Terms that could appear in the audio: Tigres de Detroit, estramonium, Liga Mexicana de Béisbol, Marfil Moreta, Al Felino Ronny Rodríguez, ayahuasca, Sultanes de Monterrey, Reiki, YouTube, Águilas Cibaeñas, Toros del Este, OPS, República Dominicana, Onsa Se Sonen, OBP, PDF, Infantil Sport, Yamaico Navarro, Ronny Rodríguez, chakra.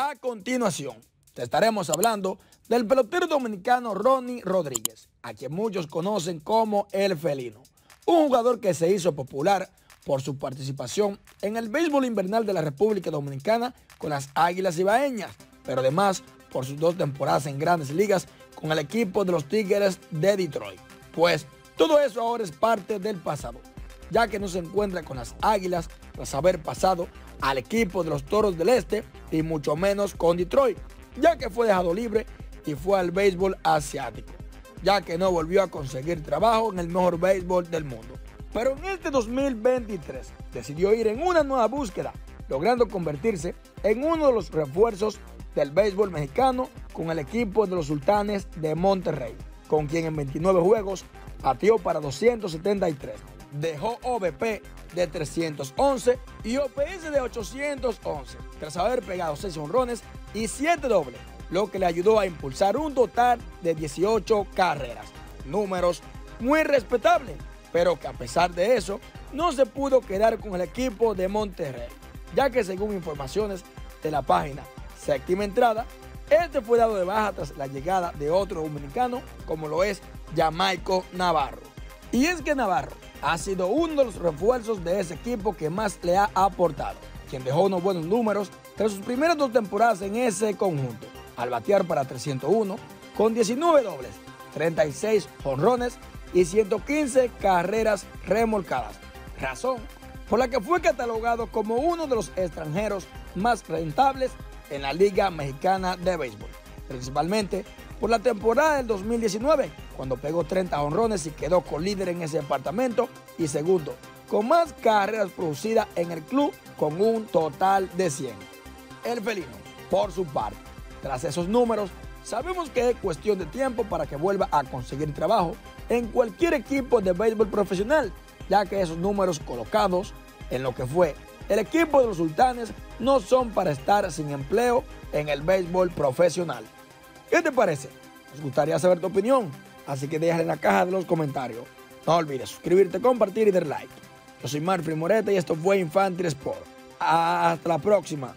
A continuación, te estaremos hablando del pelotero dominicano Ronny Rodríguez, a quien muchos conocen como El Felino, un jugador que se hizo popular por su participación en el béisbol invernal de la República Dominicana con las Águilas Cibaeñas, pero además por sus 2 temporadas en Grandes Ligas con el equipo de los Tigres de Detroit. Pues todo eso ahora es parte del pasado, ya que no se encuentra con las Águilas tras haber pasado al equipo de los Toros del Este y mucho menos con Detroit, ya que fue dejado libre y fue al béisbol asiático, ya que no volvió a conseguir trabajo en el mejor béisbol del mundo. Pero en este 2023 decidió ir en una nueva búsqueda, logrando convertirse en uno de los refuerzos del béisbol mexicano con el equipo de los Sultanes de Monterrey, con quien en 29 juegos bateó para 273, dejó OBP de 311 y OPS de 811, tras haber pegado 6 jonrones y 7 dobles, lo que le ayudó a impulsar un total de 18 carreras. Números muy respetables, pero que a pesar de eso no se pudo quedar con el equipo de Monterrey, ya que según informaciones de la página Séptima Entrada, este fue dado de baja tras la llegada de otro dominicano como lo es Yamaico Navarro. Y es que Navarro ha sido uno de los refuerzos de ese equipo que más le ha aportado, quien dejó unos buenos números tras sus primeras 2 temporadas en ese conjunto, al batear para 301 con 19 dobles, 36 jonrones y 115 carreras remolcadas, razón por la que fue catalogado como uno de los extranjeros más rentables en la Liga Mexicana de Béisbol, principalmente por la temporada del 2019, cuando pegó 30 jonrones y quedó con líder en ese departamento y segundo con más carreras producidas en el club con un total de 100. El Felino, por su parte, tras esos números, sabemos que es cuestión de tiempo para que vuelva a conseguir trabajo en cualquier equipo de béisbol profesional, ya que esos números colocados en lo que fue el equipo de los Sultanes no son para estar sin empleo en el béisbol profesional. ¿Qué te parece? Nos gustaría saber tu opinión, así que déjala en la caja de los comentarios. No olvides suscribirte, compartir y dar like. Yo soy Marfil Moreta y esto fue Infantil Sport. Hasta la próxima.